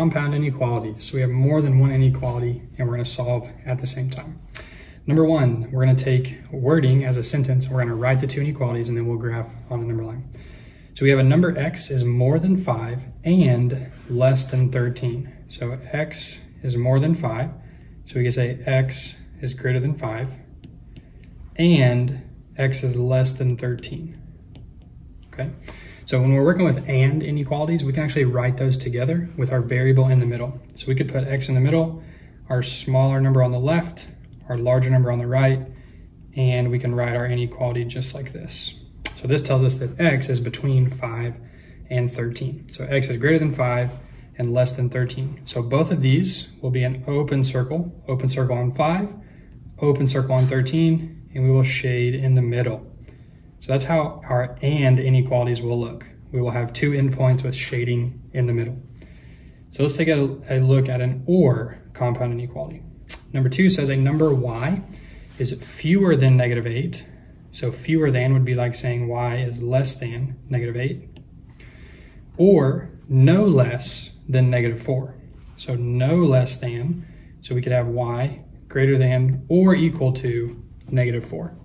compound inequalities. So we have more than one inequality, and we're going to solve at the same time. Number one, we're going to take wording as a sentence. We're going to write the two inequalities, and then we'll graph on a number line. So we have a number x is more than 5 and less than 13. So x is more than 5. So we can say x is greater than 5 and x is less than 13. Okay? So when we're working with and inequalities, we can actually write those together with our variable in the middle. So we could put x in the middle, our smaller number on the left, our larger number on the right, and we can write our inequality just like this. So this tells us that x is between 5 and 13. So x is greater than 5 and less than 13. So both of these will be an open circle on 5, open circle on 13, and we will shade in the middle. So that's how our and inequalities will look. We will have two endpoints with shading in the middle. So let's take a look at an or compound inequality. Number two says a number y is fewer than -8. So fewer than would be like saying y is less than -8. Or no less than -4. So no less than, so we could have y greater than or equal to -4.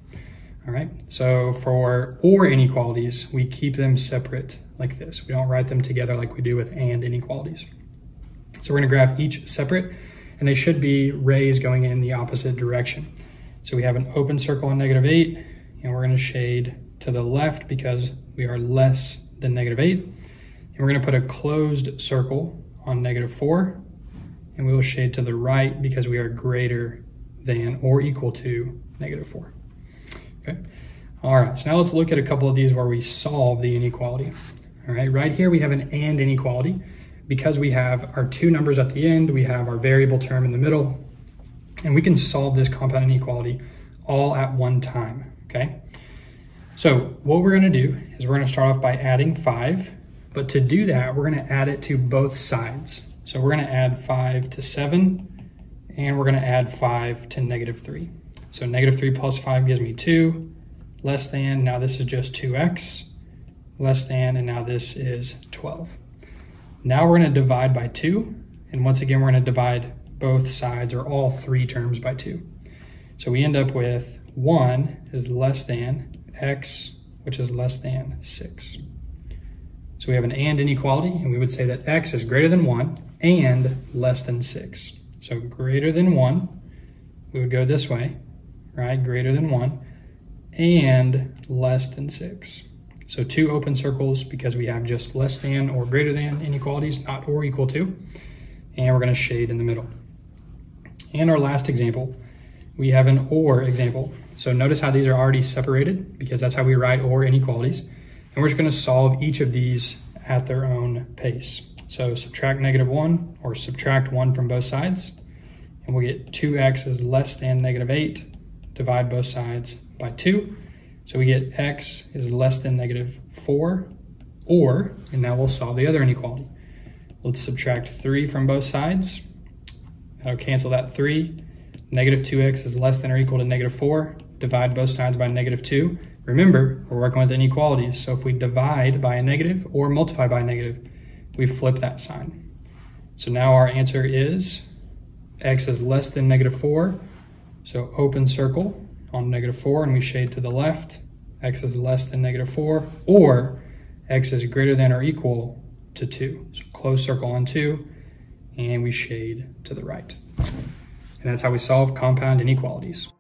All right, so for or inequalities, we keep them separate like this. We don't write them together like we do with and inequalities. So we're gonna graph each separate, and they should be rays going in the opposite direction. So we have an open circle on -8, and we're gonna shade to the left because we are less than -8. And we're gonna put a closed circle on -4, and we will shade to the right because we are greater than or equal to -4. Okay. All right, so now let's look at a couple of these where we solve the inequality. All right, right here we have an and inequality. Because we have our two numbers at the end, we have our variable term in the middle, and we can solve this compound inequality all at one time, okay? So what we're gonna do is we're gonna start off by adding 5, but to do that, we're gonna add it to both sides. So we're gonna add 5 to 7, and we're gonna add 5 to -3. So -3 plus 5 gives me 2, less than, now this is just 2x, less than, and now this is 12. Now we're gonna divide by 2, and once again, we're gonna divide both sides or all three terms by 2. So we end up with 1 is less than x, which is less than 6. So we have an and inequality, and we would say that x is greater than 1 and less than 6. So greater than 1, we would go this way, right, greater than 1, and less than 6. So two open circles because we have just less than or greater than inequalities, not or equal to, and we're going to shade in the middle. And our last example, we have an or example. So notice how these are already separated because that's how we write or inequalities, and we're just going to solve each of these at their own pace. So subtract -1 or subtract 1 from both sides, and we'll get 2x is less than -8. Divide both sides by 2. So we get x is less than -4 or, and now we'll solve the other inequality. Let's subtract 3 from both sides. That'll cancel that 3. -2x is less than or equal to -4. Divide both sides by -2. Remember, we're working with inequalities. So if we divide by a negative or multiply by a negative, we flip that sign. So now our answer is x is less than -4. So open circle on -4, and we shade to the left, x is less than -4, or x is greater than or equal to 2. So close circle on 2, and we shade to the right. And that's how we solve compound inequalities.